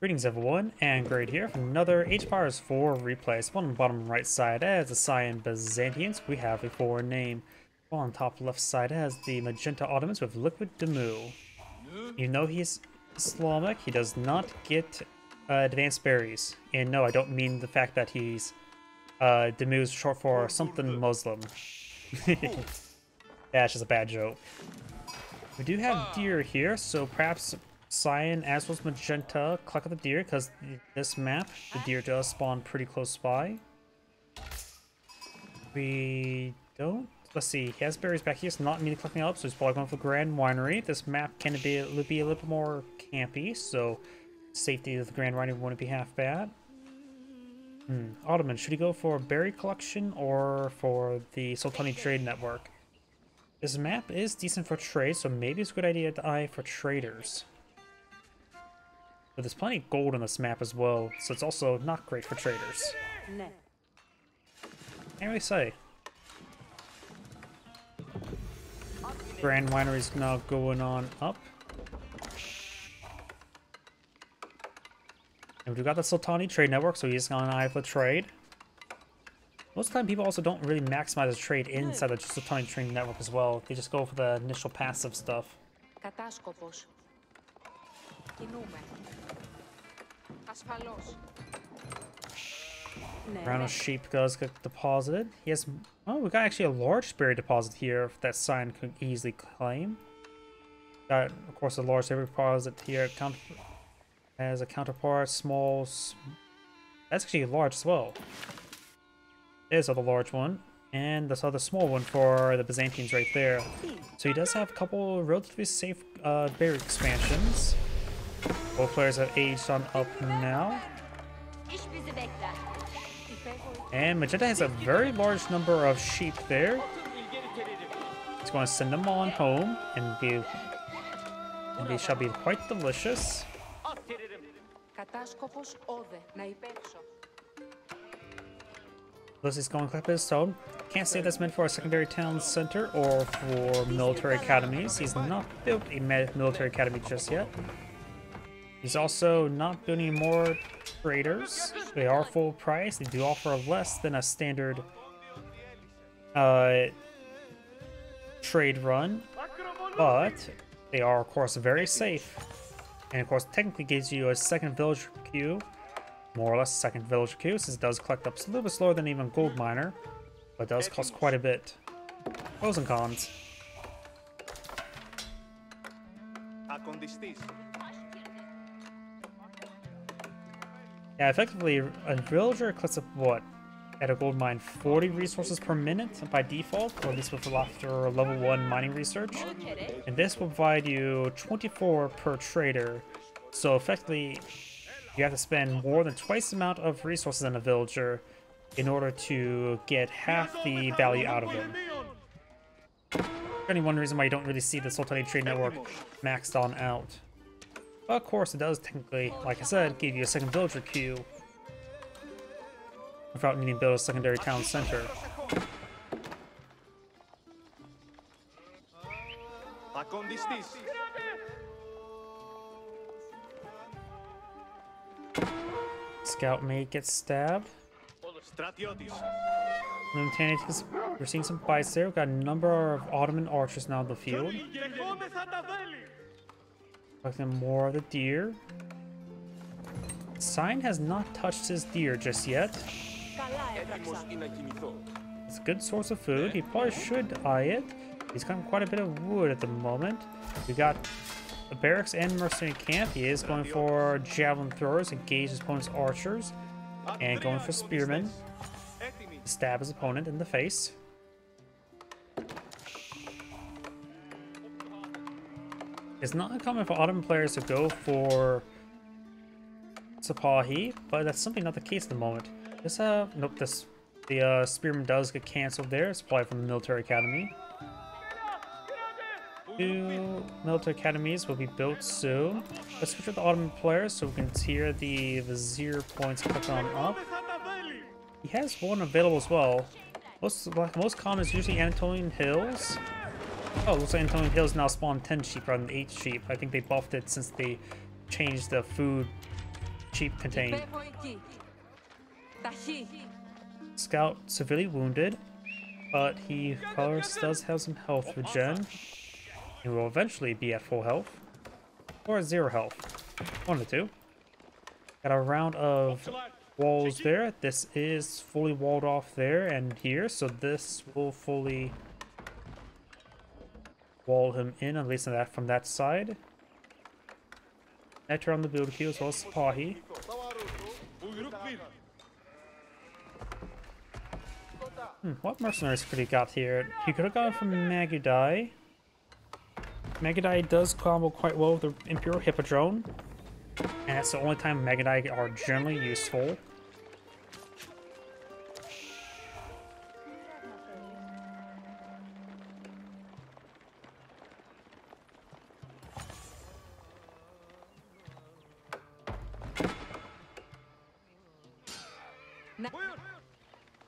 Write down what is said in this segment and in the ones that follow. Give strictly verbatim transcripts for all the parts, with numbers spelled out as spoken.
Greetings everyone, and Grade here for another Age of Empires four replay. So on the bottom right side as the Cyan Byzantians, we have a foreign name. While on top left side as the Magenta Ottomans with Liquid Demu. You know he's Islamic, he does not get uh, advanced berries. And no, I don't mean the fact that he's uh, Demu is short for something Muslim. That's just a bad joke. We do have deer here, so perhaps Cyan as well as Magenta cluck at the deer, because this map the deer does spawn pretty close by. We don't. Let's see. He has berries back here. It's not me clucking up, so he's probably going for Grand Winery. This map can be be a little bit more campy, so safety of the Grand Winery wouldn't be half bad. Hmm. Ottoman. Should he go for berry collection or for the Sultani Trade Network? This map is decent for trade, so maybe it's a good idea to eye for traders. But there's plenty of gold on this map as well, so it's also not great for traders. No. Can't really say. Grand Winery's now going on up. And we've got the Sultani Trade Network, so he's got an eye for trade. Most of the time people also don't really maximize the trade inside the Sultani Trade Network as well. They just go for the initial passive stuff. Round of sheep does get deposited. He has, oh, we got actually a large berry deposit here that Cyan could easily claim. Got, of course, a large berry deposit here counter, as a counterpart. Small, that's actually large as well. There's the large one, and this other small one for the Byzantines right there. So he does have a couple relatively safe uh, berry expansions. Both players have aged on up now. And Magenta has a very large number of sheep there. He's going to send them on home and be, and they shall be quite delicious. Lucy's going to clip his stone. Can't say that's meant for a secondary town center or for military academies. He's not built a military academy just yet. He's also not doing any more traders. They are full price. They do offer less than a standard uh, trade run, but they are, of course, very safe. And, of course, technically gives you a second village queue, more or less second village queue, since it does collect up a little bit slower than even Gold Miner, but does cost quite a bit. Pros and cons. Yeah, effectively, a villager clips up, what, at a gold mine, forty resources per minute by default, or at least with after level one mining research. And this will provide you twenty-four per trader, so effectively, you have to spend more than twice the amount of resources than a villager in order to get half the value out of them. Only one reason why you don't really see the Sultani Trade Network maxed on out. But of course, it does technically, like I said, give you a second villager queue without needing to build a secondary town center. Scout may get stabbed. We're seeing some fights there. We've got a number of Ottoman archers now in the field. Collecting more of the deer. Cyan has not touched his deer just yet. It's a good source of food. He probably should eye it. He's gotten quite a bit of wood at the moment. We got the barracks and mercenary camp. He is going for javelin throwers, engage his opponent's archers, and going for spearmen. Stab his opponent in the face. It's not uncommon for Ottoman players to go for Sipahi, but that's simply not the case at the moment. This, uh, nope, this, the uh, Spearman does get cancelled there. It's probably from the Military Academy. Two Military Academies will be built soon. Let's switch with the Ottoman players so we can tier the Vizier points click on up. He has one available as well. Most, like, most common is usually Anatolian Hills. Oh, looks like Anatolian Hills now spawn ten sheep rather than eight sheep. I think they buffed it since they changed the food cheap contained. Scout severely wounded, but he of course does have some health regen. He will eventually be at full health or zero health, one or two. Got a round of walls there. This is fully walled off there and here, so this will fully wall him in, at least on that, from that side. Enter on the build queue as well as Sipahi. Hmm, what mercenaries could he got here? He could have gone from Megadai. Megadai does combo quite well with the Imperial Hippodrone, and that's the only time Megadai are generally useful.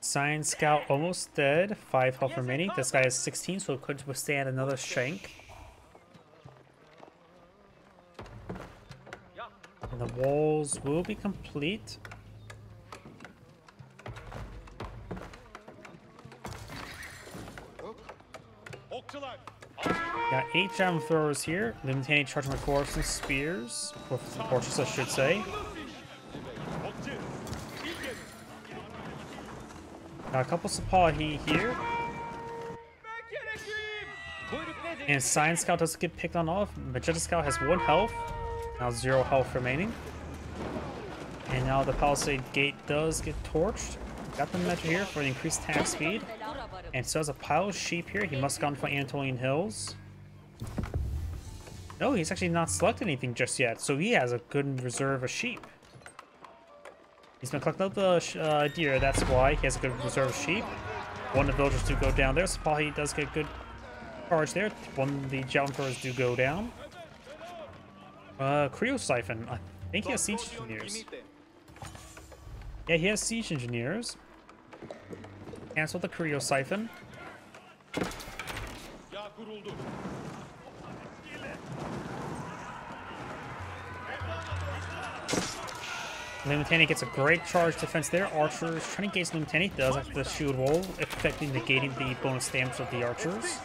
Cyan Scout almost dead, five health remaining. This guy is sixteen, so it could withstand another shank. And the walls will be complete. Got eight javelin throwers here. Limitanei charging with corpse and spears, or fortress, I should say. Now a couple Sipahi here, and Science Scout doesn't get picked on off. Magenta Scout has one health, now zero health remaining. And now the Palisade Gate does get torched. Got the Metro here for an increased attack speed, and so has a pile of sheep here. He must have gone for Anatolian Hills. No, he's actually not selected anything just yet, so he has a good reserve of sheep. He's been collecting up the uh, deer, that's why he has a good reserve of sheep. One of the villagers do go down there. Sipahi does get a good charge there. One of the javelin do go down. Uh, Cheirosiphon. I think he has siege engineers. Yeah, he has siege engineers. Cancel the Cheirosiphon. Limitanei gets a great charge defense there. Archers trying to engage Limitanei, does after the shield roll, effectively negating the bonus damage of the archers.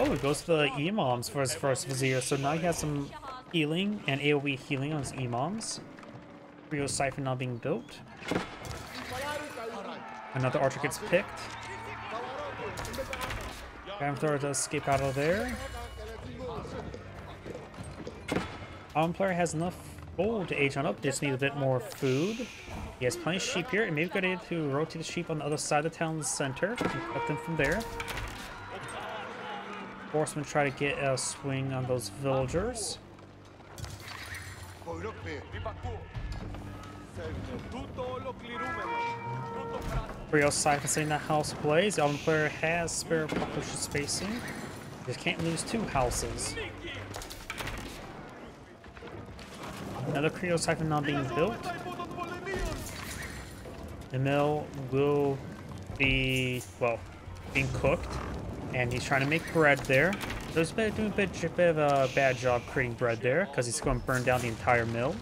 Oh, he goes to the Imams for his first Vizier, so now he has some healing and A O E healing on his Imams. Cheirosiphon now being built. Another archer gets picked. Ramthor does escape out of there. Arm player has enough gold to age on up, just need a bit more food. He has plenty of sheep here, and maybe good idea to rotate the sheep on the other side of the town's center and cut them from there. Horsemen try to get a swing on those villagers. Cheirosiphon saying that house plays. The Elven player has spare population spacing. Just can't lose two houses. Another Cheirosiphon now being built. The mill will be, well, being cooked, and he's trying to make bread there. So he's doing a bit, a bit of a bad job creating bread there because he's going to burn down the entire mill.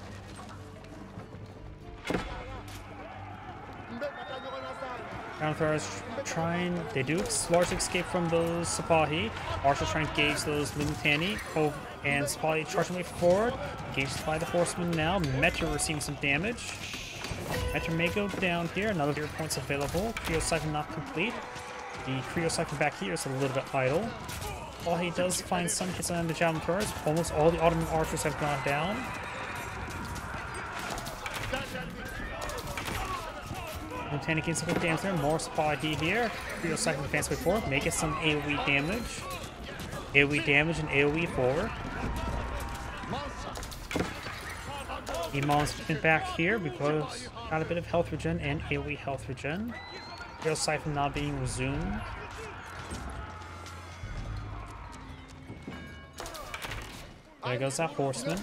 Is trying, they do largely escape from those Sipahi. Archers trying to engage those Limitanei. Oh, and Sipahi charging way forward. Engaged by the horsemen now. Metro receiving some damage. Metro may go down here. Another zero points available. Cheirosiphon not complete. The Cheirosiphon back here is a little bit idle. While he does find some hits on the javelin throwers, almost all the Ottoman archers have gone down. Limitanei gains some good damage there. More Sipahi here. Cheirosiphon advance way forward. Make it some A O E damage. AoE damage and A O E forward. Imam's been back here because got a bit of health regen and A O E health regen. Cheirosiphon now being resumed. There goes that horseman.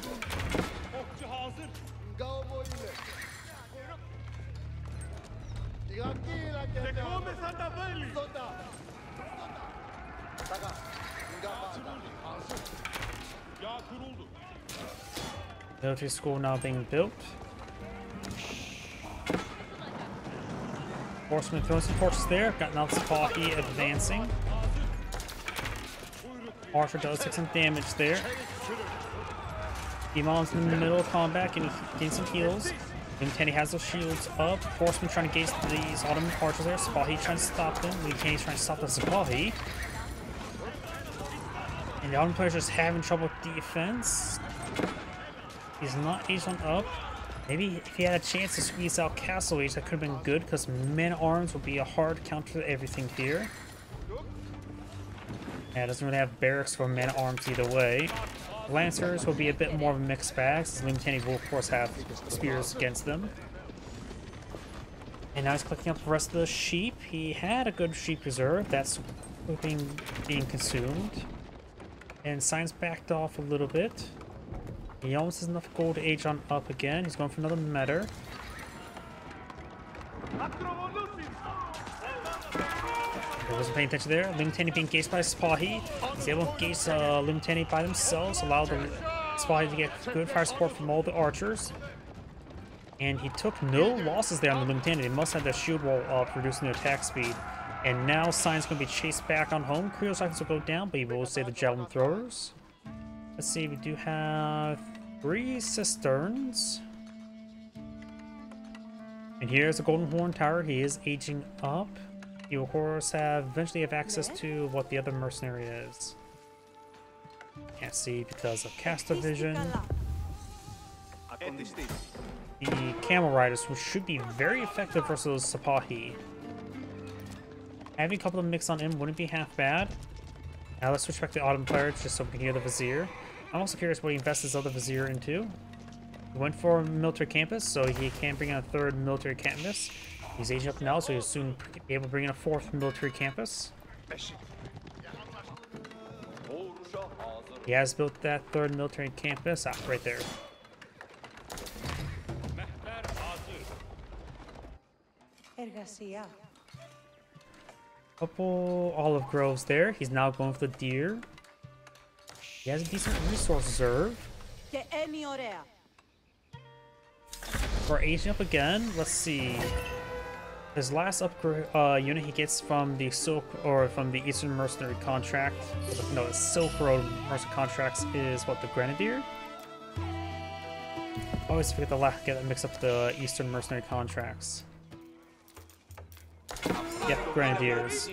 Military school now being built. Horsemen throwing some horses there. Got now Sipahi advancing. Archer does take some damage there. Imam's in the middle of combat, getting, getting some heals. Limitanei has those shields up. Horsemen trying to gauge these Ottoman archers there. Sipahi trying to stop them. Lieutenant's trying to stop the Sipahi. And the Ottoman players just having trouble with defense. He's not aging up. Maybe if he had a chance to squeeze out Castle Age, that could have been good, because men-at-arms would be a hard counter to everything here. Yeah, doesn't really have barracks or men-at-arms either way. Lancers will be a bit more of a mixed bag, since Limitanei will of course have spears against them. And now he's collecting up the rest of the sheep. He had a good sheep reserve that's being, being consumed. And Cyan's backed off a little bit. He almost has enough gold to age on up again. He's going for another meter. He wasn't paying attention there. Limitanei being engaged by Sipahi. He's able to engage uh, Limitanei by themselves, allow the Sipahi to get good fire support from all the archers. And he took no losses there on the Limitanei. They must have their shield wall up, reducing their attack speed. And now Cyan's going to be chased back on home. Cheirosiphons will go down, but he will save the javelin throwers. Let's see, we do have three cisterns. And here's the Golden Horn Tower. He is aging up. He will of course have eventually have access to what the other mercenary is. Can't see because of caster vision. The Camel Riders, which should be very effective versus Sipahi. Having a couple of mix on him wouldn't be half bad. Now let's switch back to Ottoman players just so we can hear the Vizier. I'm also curious what he invests his other Vizier into. He went for a military campus, so he can bring in a third military campus. He's aging up now, so he'll soon be able to bring in a fourth military campus. He has built that third military campus. Ah, right there. Couple olive groves there. He's now going for the deer. He has a decent resource reserve. We're aging up again. Let's see. His last upgrade uh, unit he gets from the Silk or from the Eastern Mercenary Contract. No, the Silk Road Mercenary Contracts is what, the Grenadier. Always forget the last. Get that mixed up the Eastern Mercenary Contracts. Yep, Grenadiers.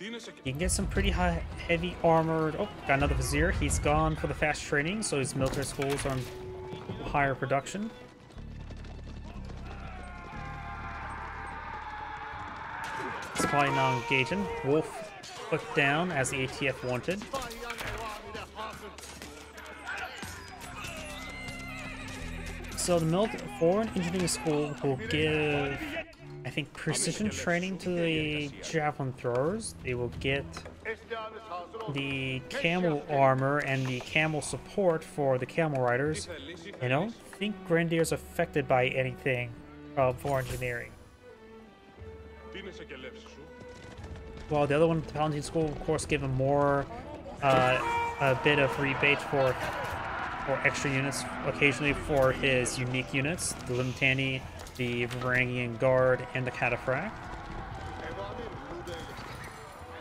You can get some pretty high, heavy armored. Oh, got another Vizier. He's gone for the fast training, so his military schools are on higher production. It's probably now engaging. Wolf put down as the A T F wanted. So the military foreign engineering school will give, I think, precision training to the javelin throwers. They will get the camel armor and the camel support for the camel riders. I don't think Grenadier is affected by anything uh, for engineering. Well, the other one, the Palatine School, of course, give them more uh, a bit of rebate for for extra units occasionally for his unique units, the Limitanei, the Varangian Guard, and the Cataphract.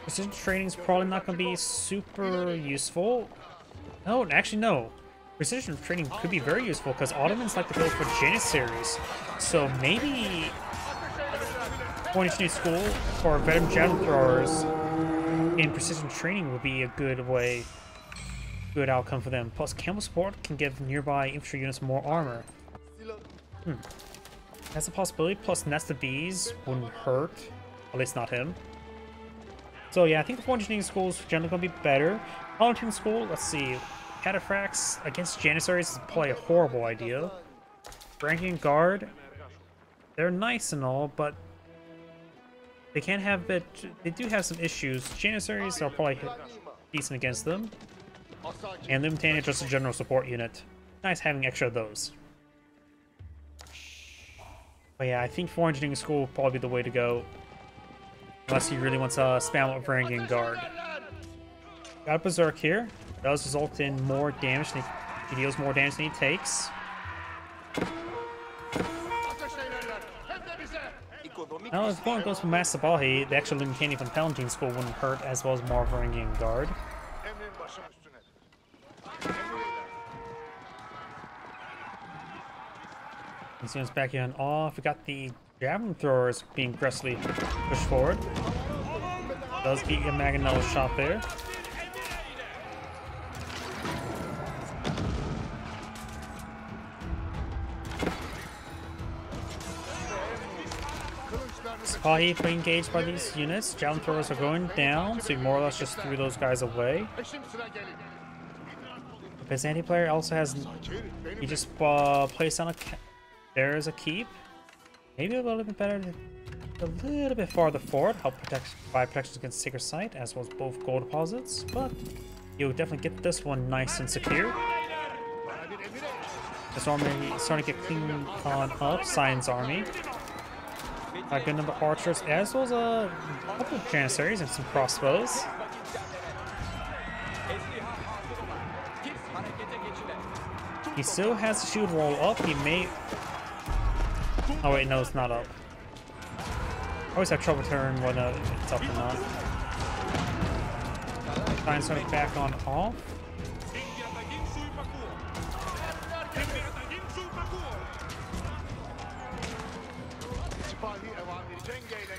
Precision training is probably not going to be super useful. No, actually no. Precision training could be very useful because Ottomans like to go for Janissaries. So maybe pointing to new school for veteran javelin throwers in precision training would be a good way, good outcome for them. Plus, camel support can give nearby infantry units more armor. Hmm. That's a possibility. Plus, Nest of Bees wouldn't hurt. At least not him. So yeah, I think the four engineering schools are generally going to be better. Palatine School, let's see. Cataphracts against Janissaries is probably a horrible idea. Ranking Guard, they're nice and all, but they can have bit. They do have some issues. Janissaries are probably decent against them. And Limitanei is just a general support unit. Nice having extra of those. But yeah, I think for engineering school will probably be the way to go. Unless he really wants to uh, spam up Varangian Guard. Got a Berserk here. Does result in more damage than he, he deals more damage than he takes. Now, if one goes for Master Sipahi, the actual Limitanei from Palatine School wouldn't hurt, as well as more Varangian Guard. Museum's back here and off. We got the Javelin Throwers being aggressively pushed forward. Does get a Mangonel shot there. Sipahi being engaged by these units. Javelin Throwers are going down, so you more or less just threw those guys away. The Byzantine player also has... He just uh, placed on a... There is a keep. Maybe a little bit better... A little bit farther forward. Help protect... by protection against Sacred Site, as well as both gold deposits. But you'll definitely get this one nice and secure. This army is starting to get clean on up. Cyan's army. A good number of archers, as well as a couple of Janissaries and some crossbows. He still has the shield roll up. He may... Oh wait, no, it's not up. I always have trouble turning whether it's up or not. Find something back on off.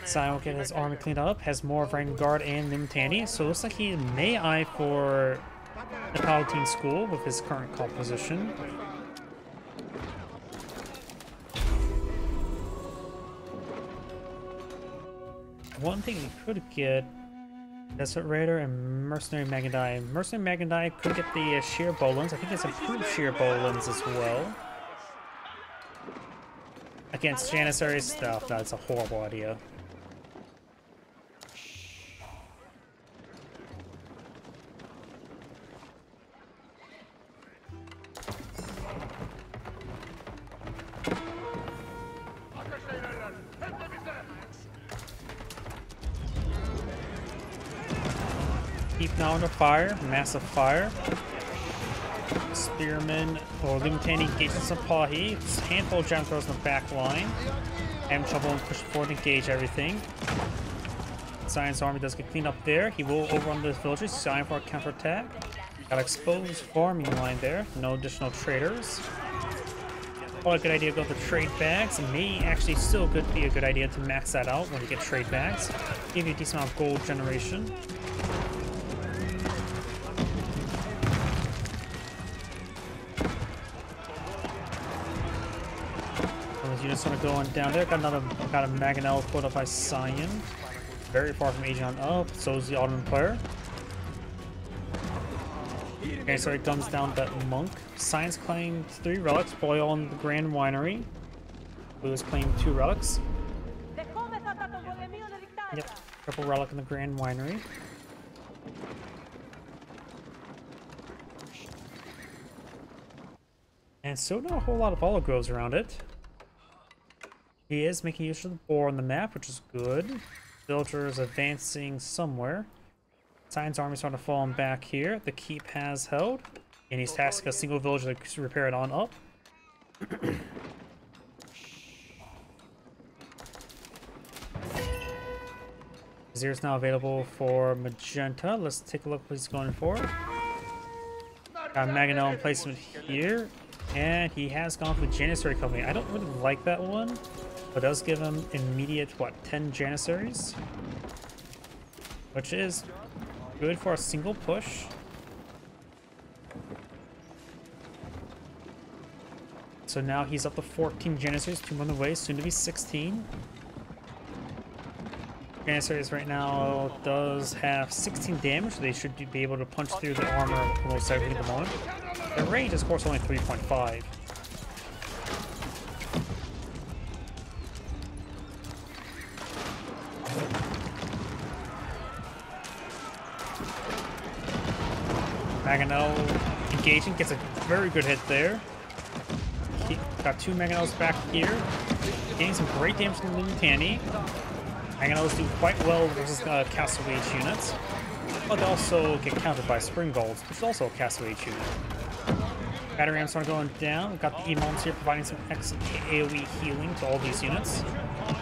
Cyan will get his army cleaned up, has more Varangian Guard and Limitanei, so it looks like he may eye for the Palatine School with his current composition. One thing he could get, Desert Raider and Mercenary Megadai. Mercenary Megadai could get the uh, Sheer Bowlins. I think it's improved Sheer Bowlins as well. Against Janissary stuff, that's a horrible idea. Keep now under fire, massive fire. Spearman or Limitanei engaging Sipahi. Handful of giant throws in the back line. Having trouble and push forward to engage everything. Cyan's army does get cleaned up there. He will overrun those villages. Cyan for a counterattack. Got exposed farming line there. No additional traders. Probably a good idea to go for trade bags. It may actually still could be a good idea to max that out when you get trade bags. Give you a decent amount of gold generation. Units want to go on down there. Got another, got a Mangonel put up by Cyan. Very far from Aegean up. So is the Ottoman player. Okay, so he comes down that monk. Cyan's claimed three relics. Probably all in the Grand Winery. Blue is claimed two relics. Yep, purple relic in the Grand Winery. And so not a whole lot of olive groves around it. He is making use of the boar on the map, which is good. Villagers advancing somewhere. Cyan's army is starting to fall back here. The keep has held. And he's tasked a single villager to repair it on up. Zero is now available for Magenta. Let's take a look what he's going for. Got Mangonel in placement here. And he has gone for Janissary Company. I don't really like that one. But does give him immediate, what, ten Janissaries? Which is good for a single push. So now he's up to fourteen Janissaries, two on the way, soon to be sixteen. Janissaries right now does have sixteen damage, so they should be able to punch through the armor of almost everything at the moment. Their range is, of course, only three point five. Mangonel engaging, gets a very good hit there. He got two Mangonels back here. Getting some great damage from Limitanei. Mangonels do quite well versus uh, Castle Age units. but they also get countered by Spring Golds, which is also a castaway unit. Battering Rams are going down. We've got the Imams here providing some excellent AoE healing to all these units.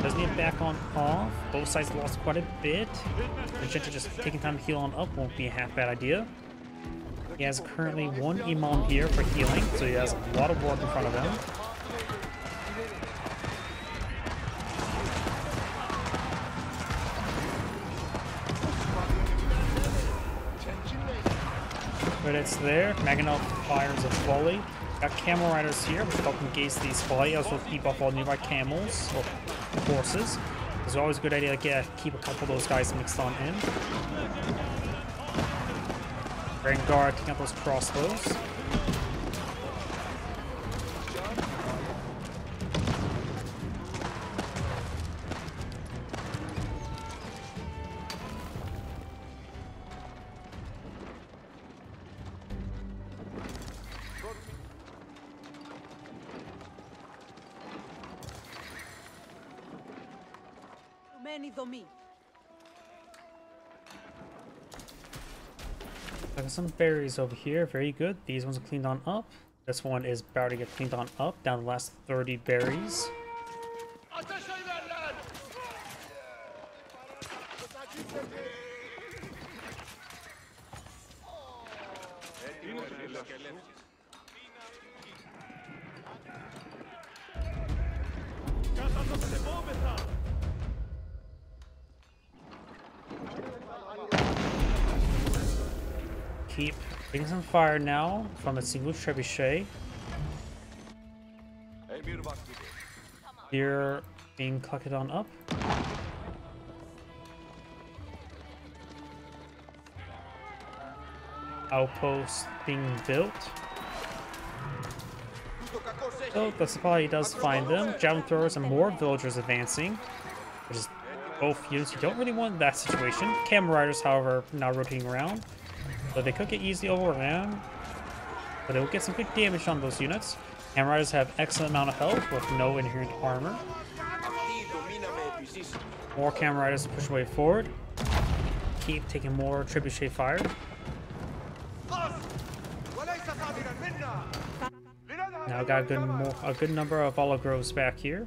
Doesn't get back on off. Both sides lost quite a bit. Magenta just taking time to heal on up won't be a half bad idea. He has currently one Imam here for healing, so he has a lot of work in front of him. But it's there. Magenta fires a volley. Got Camel Riders here, which help engage these volley, as well as keep off all nearby camels or horses. It's always a good idea to get, keep a couple of those guys mixed on in. Varangian Guard taking out those crossbows. Some berries over here, very good. These ones are cleaned on up. This one is about to get cleaned on up, down the last thirty berries. Keep things on fire now from a single trebuchet. Here being collected on up. Outpost being built. So the Sipahi does find them. Javelin throwers and more villagers advancing. Which is both units you don't really want in that situation. Camel Riders, however, now rotating around. So they could get easily overrun, but they will get some good damage on those units. Camel Riders have excellent amount of health with no inherent armor. More Camel Riders push away forward. Keep taking more trebuchet fire. Now got a good, more, a good number of olive groves back here.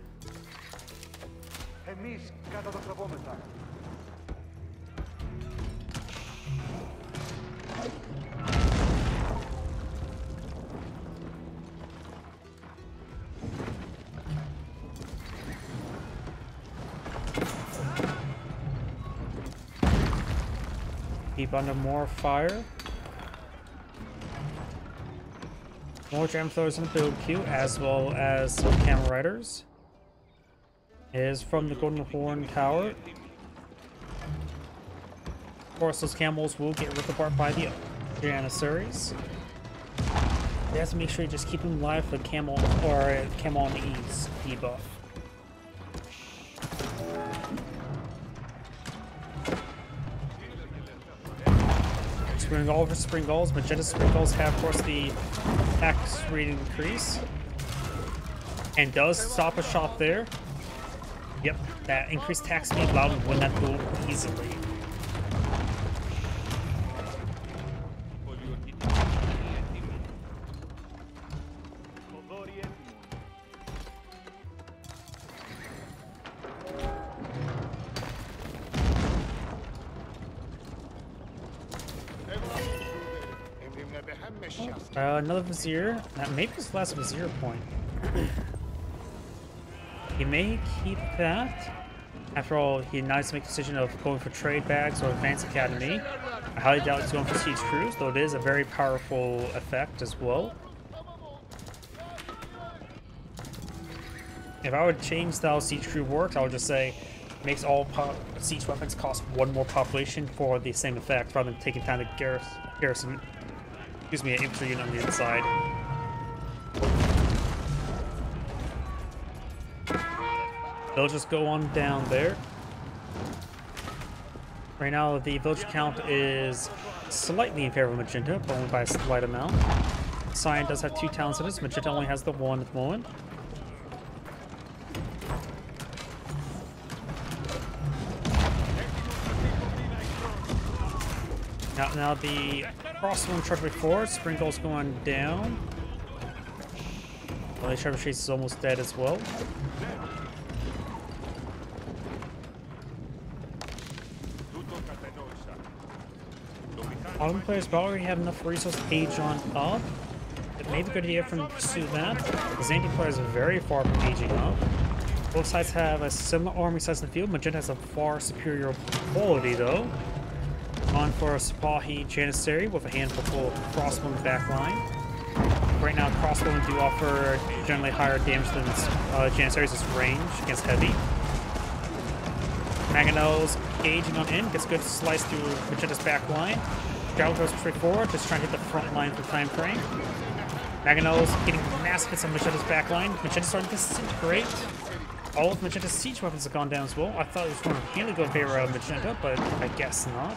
Keep under more fire. More jam throwers in the build queue, as well as some Camel Riders. It is from the Golden Horn Tower. Of course, those camels will get ripped apart by the Janissaries. You have to make sure you just keep them alive for the camel or camel on the ease debuff. Spring Gold for Spring Golds. Magenta Spring Golds have, of course, the tax rate increase. And does stop a shop there. Yep, that increased tax speed allowed him to win that duel easily. Uh, another Vizier. That may be his last Vizier point. He may keep that. After all, he needs to make a decision of going for trade bags or advanced academy. I highly doubt he's going for siege crews, though it is a very powerful effect as well. If I would change how siege crew works, I would just say makes all pop siege weapons cost one more population for the same effect, rather than taking time to garris garrison. Excuse me, an infantry unit on the inside. They'll just go on down there. Right now, the village count is slightly in favor of Magenta, but only by a slight amount. Cyan does have two towns in it. Magenta only has the one at the moment. Now, now the crossbow and trebuchet forward. Spring Golds going down. Well, the trebuchet is almost dead as well. Ottoman players probably already have enough resources to age on up. It may be a good idea for them to pursue that. Byzantine players are very far from aging up. Both sides have a similar army size in the field. Magenta has a far superior quality though. On for a Sipahi Janissary with a handful full of crossbowmen back line. Right now crossbowmen do offer generally higher damage than uh, Janissaries' range against heavy. Mangonel's gauging on in, gets a good slice through Magenta's back line. Gallo goes straight forward, just trying to hit the front line for time frame. Mangonel's getting massive hits on Magenta's back line. Magenta's starting to disintegrate. All of Magenta's siege weapons have gone down as well. I thought it was going to really go in favor of Magenta, but I guess not.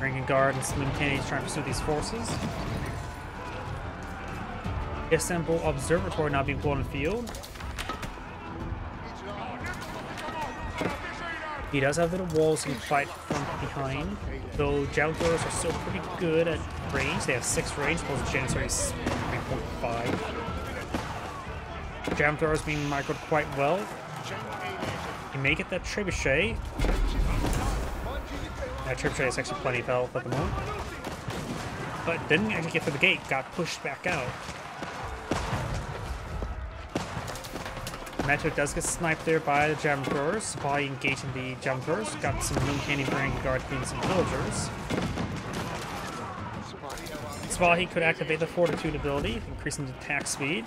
Varangian Guard and Limitanei trying to pursue these forces. Istanbul Observatory now being blown in the field. He does have a bit of walls and fight from behind, though Jaguars are still pretty good at range. They have six range, plus Janissaries three point five. Jaguar is being microed quite well. You may get that Trebuchet. That Trebuchet is actually plenty of health at the moment. But didn't actually get through the gate, got pushed back out. Metro does get sniped there by the Jaguars. Sipahi engaging the Jaguars. Got some Limitanei Varangian Guard being some villagers. Sipahi could activate the Fortitude ability, increasing the attack speed.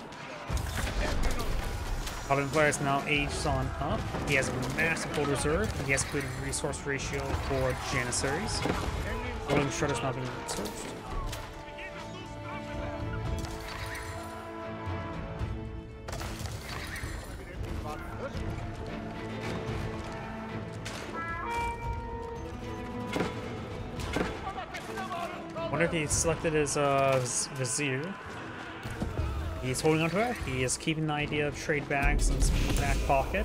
Ottoman players now aged on up. He has a massive gold reserve. He has a good resource ratio for Janissaries. Golden Shredder's not being searched. I wonder if he selected his uh, Vizier. He's holding on to it. He is keeping the idea of trade bags in his back pocket.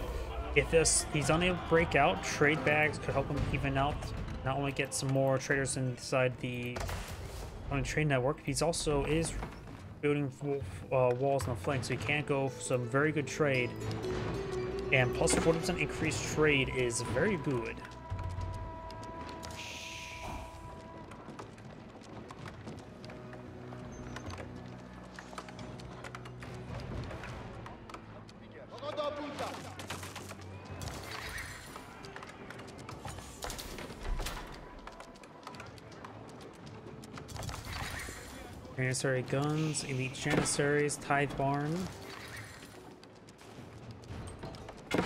If this he's unable to break out, trade bags could help him even out. Not only get some more traders inside the trade network, he's also is building uh, walls on the flank, so he can go for some very good trade. And plus forty percent increased trade is very good. Janissary guns, Elite Janissaries, Tide Barn. Got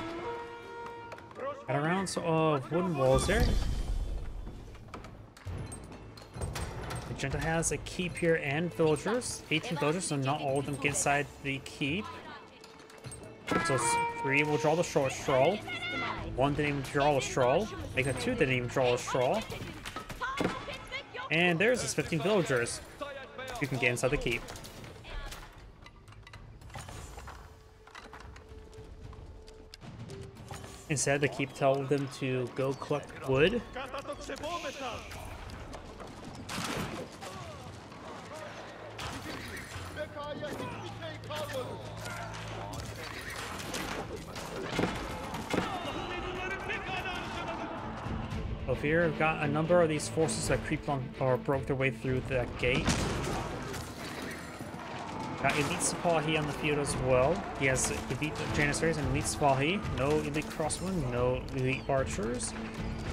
a round of wooden walls there. Magenta has a keep here and villagers. eighteen villagers, so not all of them get inside the keep. So three will draw the short straw. One didn't even draw a straw. Make that two didn't even draw a straw. And there's his fifteen villagers. You can get inside the keep. Instead, the keep tells them to go collect wood. Over here, I've got a number of these forces that creeped on or broke their way through that gate. Got Elite Sipahi on the field as well. He has Elite Janissaries and Elite Sipahi. No Elite Crossbowmen, no Elite Archers.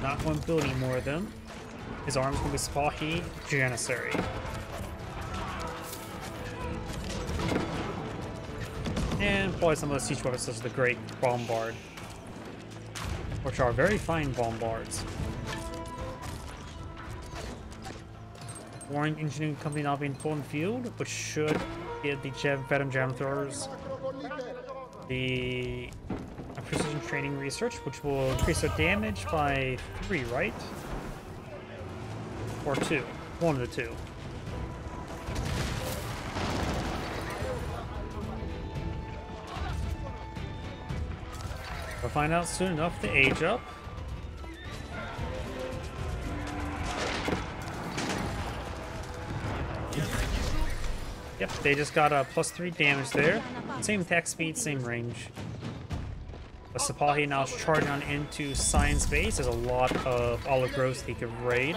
Not going to build any more of them. His arm's going to be Sipahi, Janissary. And probably some of the siege weapons such as the Great Bombard, which are very fine bombards. Warren Engineering Company now being pulled in field, which should get the Jeb Veteran Jam Throwers the Precision Training Research, which will increase their damage by three, right? Or two. One of the two. We'll find out soon enough to age up. Yep, they just got a plus three damage there. Same attack speed, same range. The Sipahi now is charging on into Science Base. There's a lot of olive groves he could raid.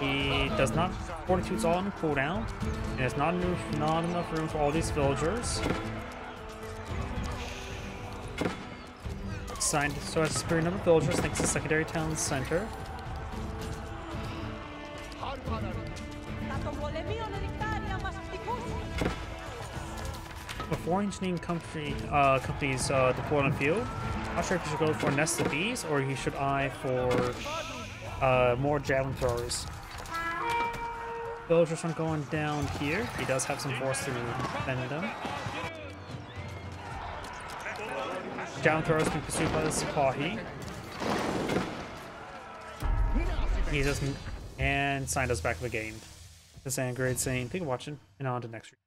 He does not. Fortitude's all on cooldown. And there's not enough, not enough room for all these villagers. Signed, so as a superior number of villagers next to secondary town center. A four-inch name company, uh, companies uh, deployed on field. Not sure if you should go for Nest of Bees or you should eye for uh, more javelin throwers. Villagers are going down here. He does have some force to defend them. Down throwers being pursued by the Sipahi. He doesn't, and signed us back to the game. This is Ann Grade saying, thank you for watching, and on to the next week.